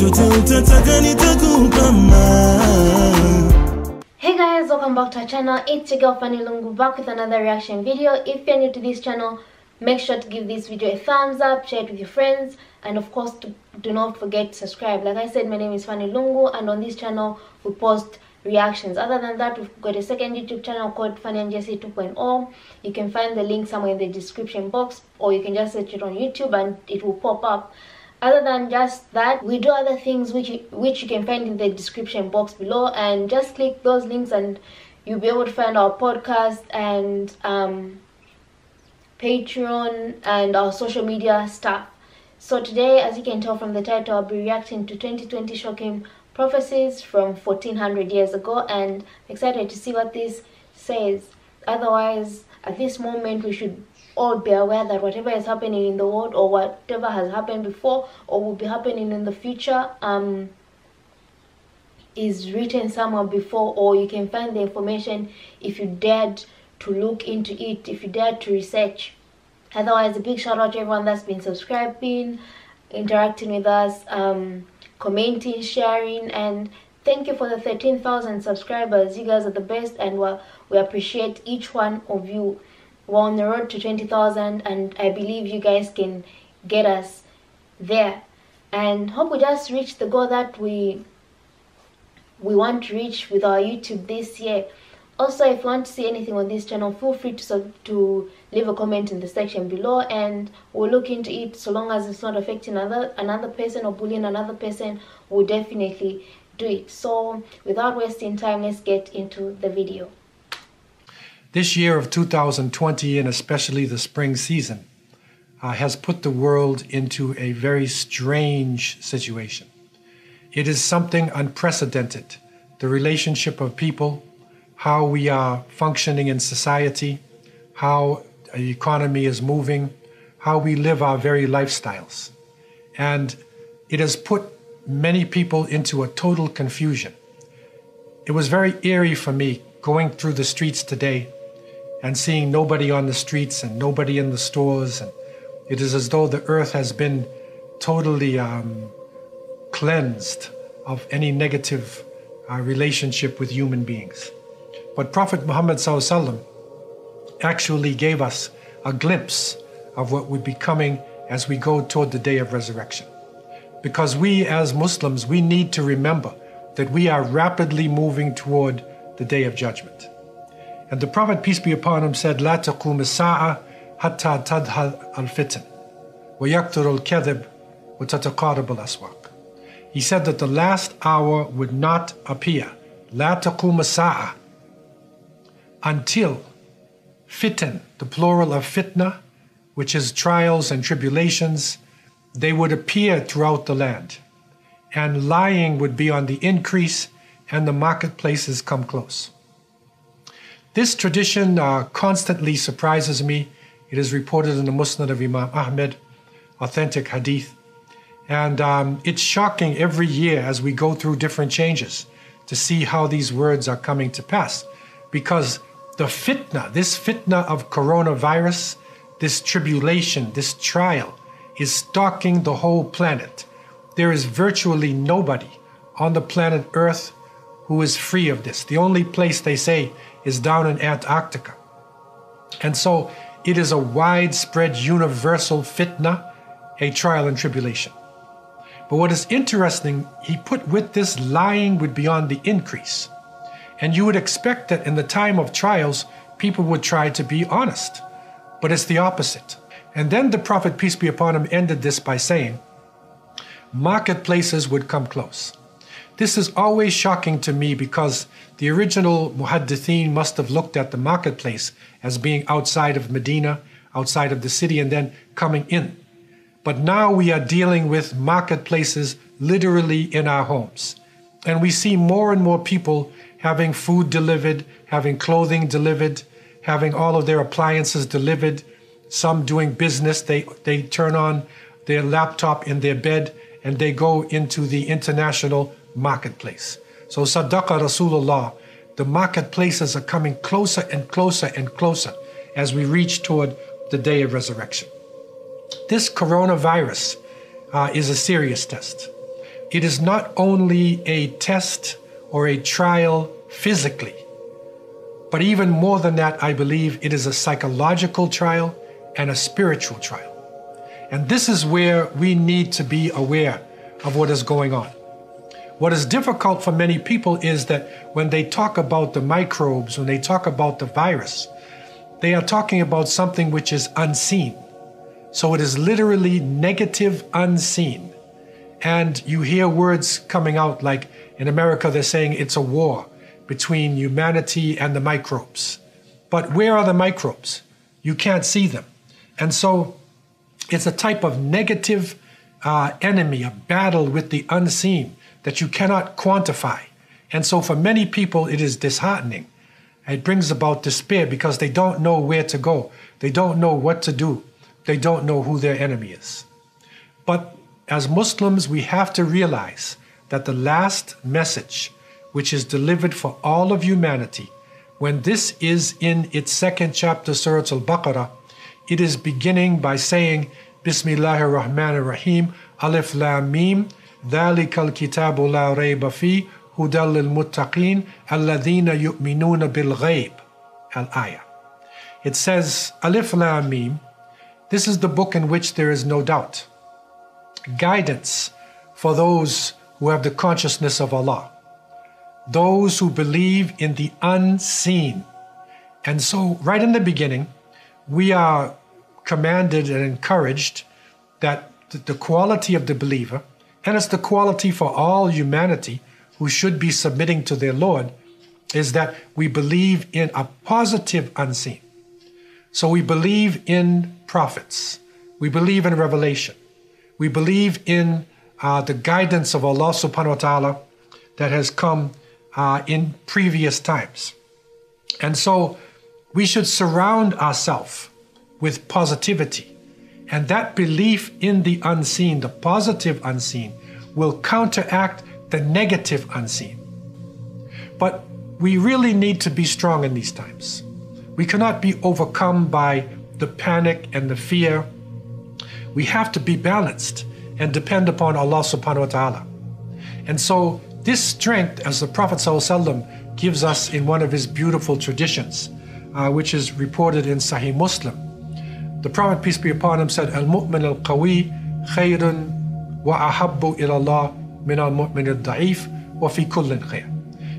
Hey guys, welcome back to our channel. It's your girl Fanny back with another reaction video. If you're new to this channel, make sure to give this video a thumbs up, share it with your friends, and of course do not forget to subscribe. Like I said, my name is Fanny Lungu, and on this channel we post reactions. Other than that, we've got a second YouTube channel called Fanny and Jesse 2.0. You can find the link somewhere in the description box, or you can just search it on YouTube and it will pop up. Other than just that, we do other things which you can find in the description box below, and just click those links and you'll be able to find our podcast and Patreon and our social media stuff. So today, as you can tell from the title, I'll be reacting to 2020 shocking prophecies from 1400 years ago, and I'm excited to see what this says. Otherwise, at this moment, we should all be aware that whatever is happening in the world, or whatever has happened before or will be happening in the future, is written somewhere before, or you can find the information if you dared to look into it, if you dared to research. Otherwise, a big shout out to everyone that's been subscribing, interacting with us, commenting, sharing, and thank you for the 13,000 subscribers. You guys are the best, and we appreciate each one of you. We're on the road to 20,000, and I believe you guys can get us there, and hope we just reach the goal that we want to reach with our YouTube this year. Also, if you want to see anything on this channel, feel free to leave a comment in the section below, and we'll look into it. So long as it's not affecting another person or bullying another person, we'll definitely do it. So without wasting time, let's get into the video. This year of 2020, and especially the spring season, has put the world into a very strange situation. It is something unprecedented. The relationship of people, how we are functioning in society, how the economy is moving, how we live our very lifestyles. And it has put many people into a total confusion. It was very eerie for me going through the streets today and seeing nobody on the streets and nobody in the stores. And it is as though the earth has been totally cleansed of any negative relationship with human beings. But Prophet Muhammad ﷺ actually gave us a glimpse of what would be coming as we go toward the Day of Resurrection. Because we as Muslims, we need to remember that we are rapidly moving toward the Day of Judgment. And the Prophet, peace be upon him, said, "La taqum as-sa'a hatta tadhal al-fitan wa yakthur al-kadhib wa tataqarab al-aswaq." He said that the last hour would not appear, la taqum as-sa'a, until fitan, the plural of fitna, which is trials and tribulations, they would appear throughout the land, and lying would be on the increase, and the marketplaces come close. This tradition constantly surprises me. It is reported in the Musnad of Imam Ahmed, authentic hadith, and it's shocking every year as we go through different changes to see how these words are coming to pass, because the fitna, this fitna of coronavirus, this tribulation, this trial, is stalking the whole planet. There is virtually nobody on the planet Earth who is free of this. The only place, they say, is down in Antarctica. And so it is a widespread, universal fitna, a trial and tribulation. But what is interesting, he put with this, lying would be on the increase. And you would expect that in the time of trials, people would try to be honest, but it's the opposite. And then the Prophet, peace be upon him, ended this by saying, marketplaces would come close. This is always shocking to me, because the original Muhaddithin must have looked at the marketplace as being outside of Medina, outside of the city, and then coming in. But now we are dealing with marketplaces literally in our homes. And we see more and more people having food delivered, having clothing delivered, having all of their appliances delivered, some doing business. They turn on their laptop in their bed and they go into the international marketplace. So Sadaqa Rasulullah, the marketplaces are coming closer and closer and closer as we reach toward the Day of Resurrection. This coronavirus is a serious test. it is not only a test or a trial physically, but even more than that, I believe it is a psychological trial and a spiritual trial. And this is where we need to be aware of what is going on. What is difficult for many people is that when they talk about the microbes, when they talk about the virus, they are talking about something which is unseen. So it is literally negative unseen. And you hear words coming out like in America, they're saying it's a war between humanity and the microbes. But where are the microbes? You can't see them. And so it's a type of negative enemy, a battle with the unseen that you cannot quantify. And so for many people, it is disheartening. It brings about despair because they don't know where to go. They don't know what to do. They don't know who their enemy is. But as Muslims, we have to realize that the last message, which is delivered for all of humanity, when this is in its second chapter, Surat al-Baqarah, it is beginning by saying, Bismillahir Rahmanir Rahim, alif lam mim, dhalikal kitabu la raiba fi, hudal muttaqin, al-ladīna bil ghaib, al-ayah. It says, alif lam mim, this is the book in which there is no doubt, guidance for those who have the consciousness of Allah, those who believe in the unseen. And so right in the beginning, we are commanded and encouraged that the quality of the believer, and it's the quality for all humanity who should be submitting to their Lord, is that we believe in a positive unseen. So we believe in prophets. We believe in revelation. We believe in the guidance of Allah subhanahu wa ta'ala that has come in previous times. And so we should surround ourselves with positivity. And that belief in the unseen, the positive unseen, will counteract the negative unseen. But we really need to be strong in these times. We cannot be overcome by the panic and the fear. We have to be balanced and depend upon Allah subhanahu wa ta'ala. And so this strength, as the Prophet ﷺ gives us in one of his beautiful traditions, which is reported in Sahih Muslim, the Prophet, peace be upon him, said, al-mu'min al-qawi khayrun wa ahabbu ila Allah min al-mu'min al-da'if wa fi kullin khayr.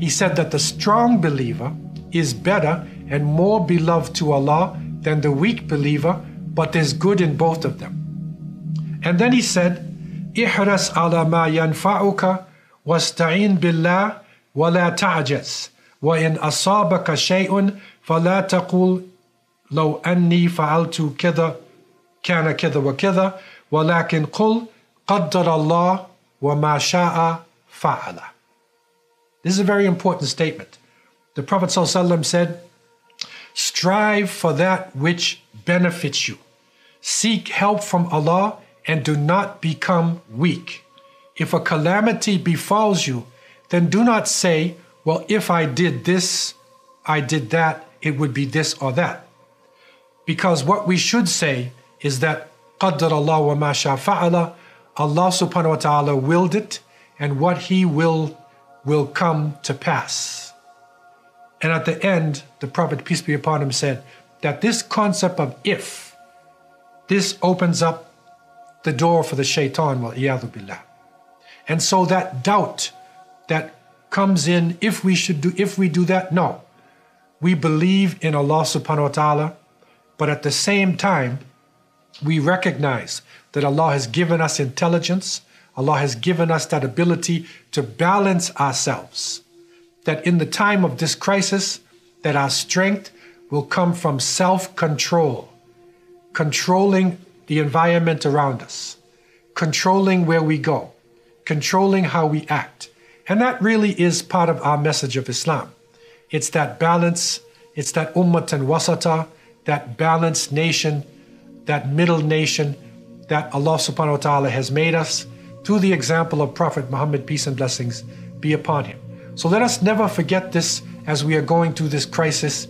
He said that the strong believer is better and more beloved to Allah than the weak believer, but there's good in both of them. And then he said, "Ihras ala ma yanfa'uka wasta'in billah wa la ta'jaz wa in asabaka shay'un fala taqul law anni fa'altu kadha kana kadha wa kadha walakin qul qadarallah wa ma sha'a fa'ala." This is a very important statement. The Prophet ﷺ said, "Strive for that which benefits you. Seek help from Allah and do not become weak. If a calamity befalls you, then do not say, well, if I did this, I did that, it would be this or that. Because what we should say is that Qadrallah wa ma sha fa'ala, Allah subhanahu wa ta'ala willed it, and what he will come to pass." And at the end, the Prophet, peace be upon him, said that this concept of if, this opens up the door for the shaitan, wal-iyadhu billah. And so that doubt that comes in, if we do that, no. We believe in Allah subhanahu wa ta'ala, but at the same time, we recognize that Allah has given us intelligence, Allah has given us that ability to balance ourselves, that in the time of this crisis, that our strength will come from self-control, controlling the environment around us, controlling where we go, controlling how we act. And that really is part of our message of Islam. It's that balance, it's that ummatan wasata, that balanced nation, that middle nation that Allah subhanahu wa ta'ala has made us through the example of Prophet Muhammad, peace and blessings be upon him. So let us never forget this as we are going through this crisis.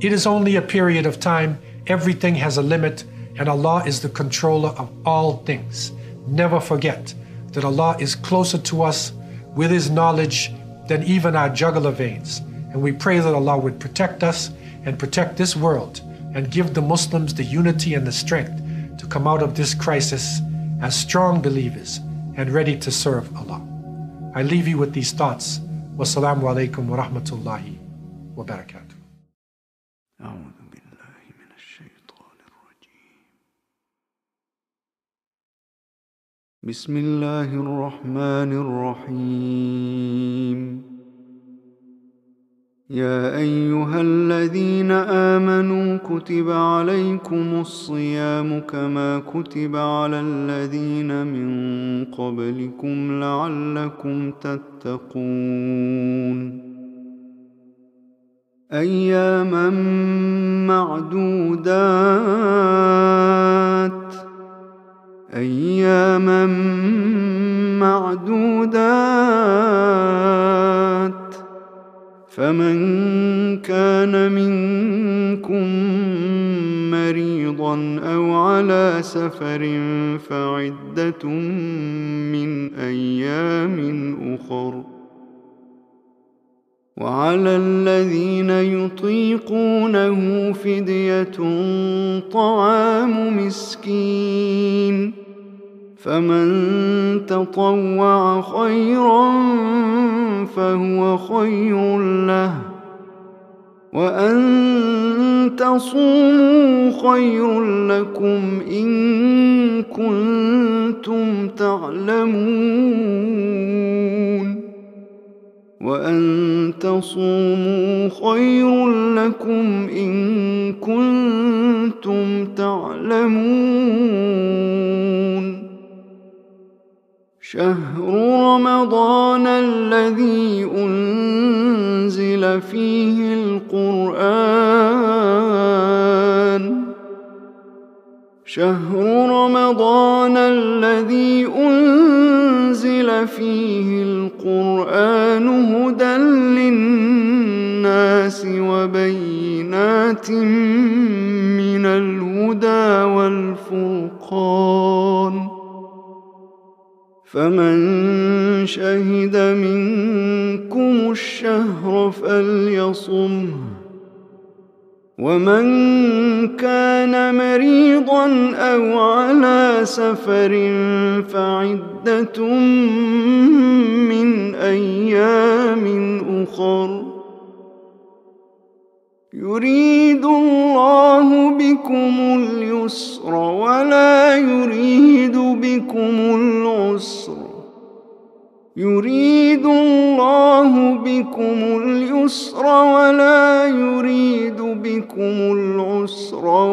It is only a period of time. Everything has a limit. And Allah is the controller of all things. Never forget that Allah is closer to us with His knowledge than even our jugular veins. And we pray that Allah would protect us and protect this world and give the Muslims the unity and the strength to come out of this crisis as strong believers and ready to serve Allah. I leave you with these thoughts. Wassalamu alaikum warahmatullahi wabarakatuh. Bismillahir Rahmanir Rahim. يا أيها الذين آمنوا كتب عليكم الصيام كما كتب على الذين من قبلكم لعلكم تتقون أياما معدودات فمن كان منكم مريضا أو على سفر فعدة من أيام أخر وعلى الذين يطيقونه فدية طعام مسكين فمن تطوع خيرا فهو خير له وأن تصوموا خير لكم إن كنتم تعلمون شهر رمضان الذي أنزل فيه القرآن هدى للناس وبينات من الهدى والفرقان فمن شهد منكم الشهر فليصمه ومن كان مريضا أو على سفر فعدة من أيام أخر يريد الله بكم اليسر ولا يريد بكم العسر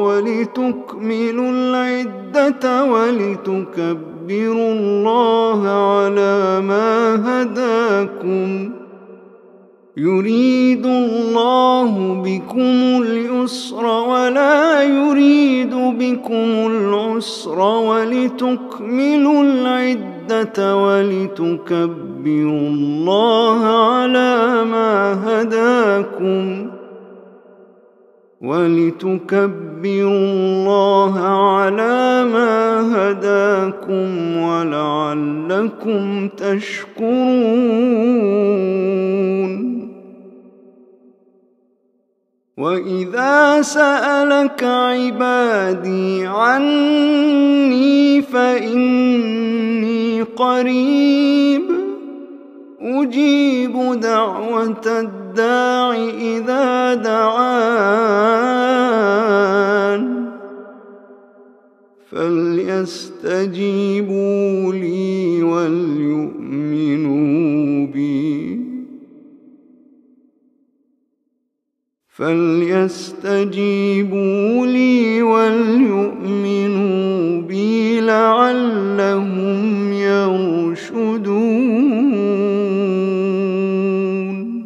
ولتكملوا العدة ولتكبروا الله على ما هداكم يريد الله بكم اليسر ولا يريد بكم العسر ولتكملوا العدة ولتكبروا الله على ما هداكم ولعلكم تشكرون وَإِذَا سَأَلَكَ عِبَادِي عَنِّي فَإِنِّي قَرِيبٌ أُجِيبُ دَعْوَةَ الدَّاعِ إِذَا دَعَانِ فَلْيَسْتَجِيبُوا لِي وَلْيُؤْمِنُوا بِي لعلهم يرشدون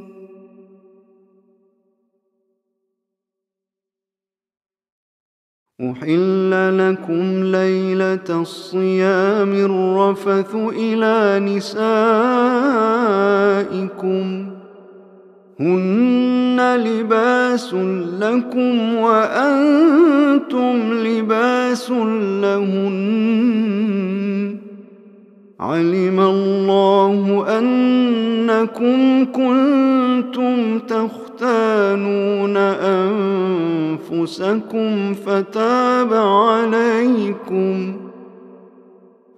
أحل لكم ليلة الصيام الرفث إلى نسائكم هن لباس لكم وأنتم لباس لهن علم الله أنكم كنتم تختانون أنفسكم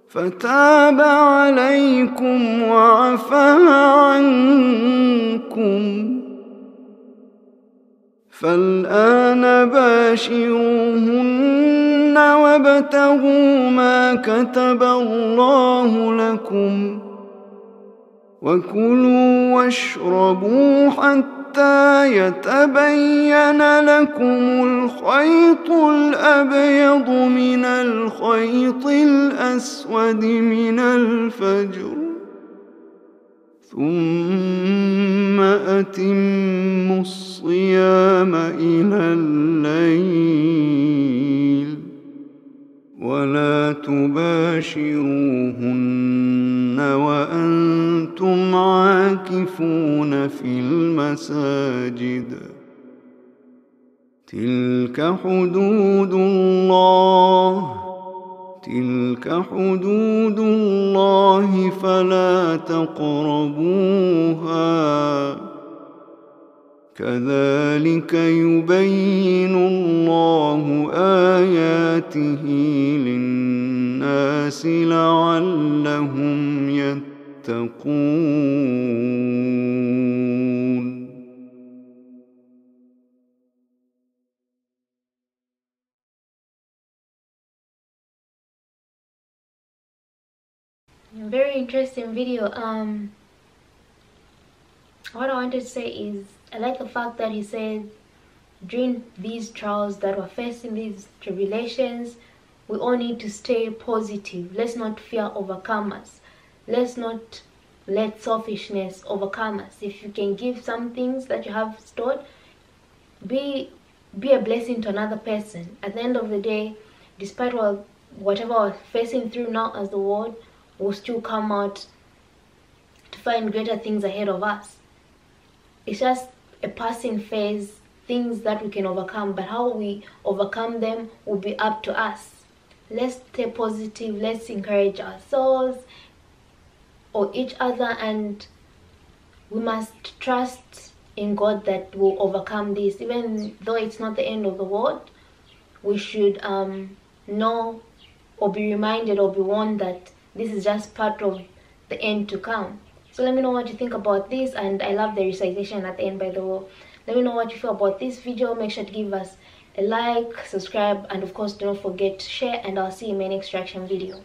فتاب عليكم وعفى عنكم فالآن باشروهن وابتغوا ما كتب الله لكم وكلوا واشربوا حتى يتبين لكم الخيط الأبيض من الخيط الأسود من الفجر ثم أتموا الصيام إلى الليل ولا تباشروهن وأنتم عاكفون في المساجد تلك حدود الله فلا تقربوها كذلك يبين الله آياته للناس لعلهم يتقون. Very interesting video. What I wanted to say is I like the fact that he said during these trials that we're facing, these tribulations, we all need to stay positive. Let's not fear overcome us. Let's not let selfishness overcome us. If you can give some things that you have stored, be a blessing to another person. At the end of the day, despite whatever we're facing through now as the world, will still come out to find greater things ahead of us. It's just a passing phase, things that we can overcome, but how we overcome them will be up to us. Let's stay positive, let's encourage ourselves or each other, and we must trust in God that we'll overcome this. Even though it's not the end of the world, we should know or be reminded or be warned that this is just part of the end to come. So let me know what you think about this, and I love the recitation at the end, by the way. Let me know what you feel about this video. Make sure to give us a like, subscribe, and of course do not forget to share, and I'll see you in my next reaction video.